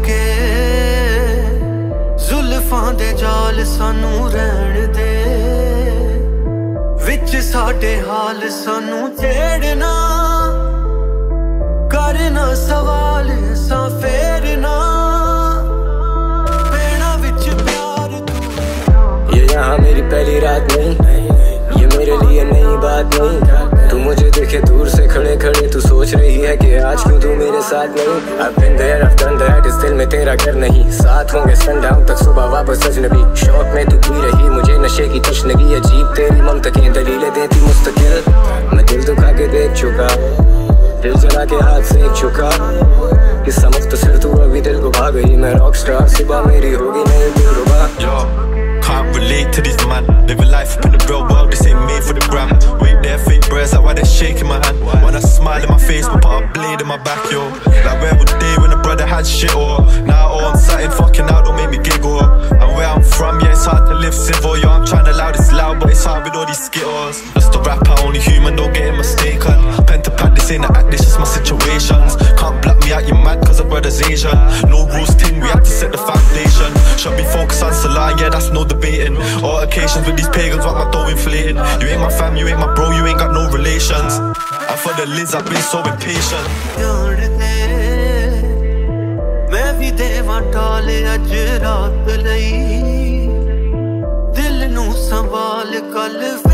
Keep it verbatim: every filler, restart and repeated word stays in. के जुल्फां दे जाल सानू रहन दे, विच साडे हाल सानू छेड़ना, करना सवाल सा फेरना। ये यहाँ मेरी पहली रात नहीं, ये मेरे लिए नई बात नहीं। तू मुझे देखे दूर से खड़े खड़े, तू सोच रही है कि आज क्यों तू मेरे साथ नहीं। I've been there, I've done that, इस दिल में तेरा घर नहीं। साथ होंगे सनडाउन तक, सुबह वापस अजनबी। शौक में तू पी रही मुझे नशे की तशनगी। अजीब तेरी ममतकें दलीलें देती मुस्तकिल। मैं दिल दुखा के देख चुका, दिल जला के हाथ सेक चुका। इस समझ तो सिर तू अभी दिल को भा गई। मैं रॉक स्टार, सुबह मेरी होगी नहीं दिलरुबा। Can't relate to these man, living life up in the real world, this ain't made for the gram. Wait there, fake breasts, like why they shaking my hand. Wanna smile in my face, but put a blade in my back, yo. Like where would they when a brother had shit, or now all I'm sat in fucking out, don't make me giggle. And where I'm from, yeah, it's hard to live civil, yo. I'm trying to loud, it's loud, but it's hard with all these skittles. That's the rapper, only human, don't get it mistaken. Pen to pad, this ain't an act, this just my situations. Can't black me out, you mad, cause a brother's Asian. No rules ting, we have to set the foundation. Should be focused on Salah, yeah, that's no debating. All occasions with these pagans, what my dough inflating. You ain't my fam, you ain't my bro, you ain't got no relations. And for the lids, I've been so impatient. मैं भी देवा डाले अज रात लई, दिल नू संभाल कल।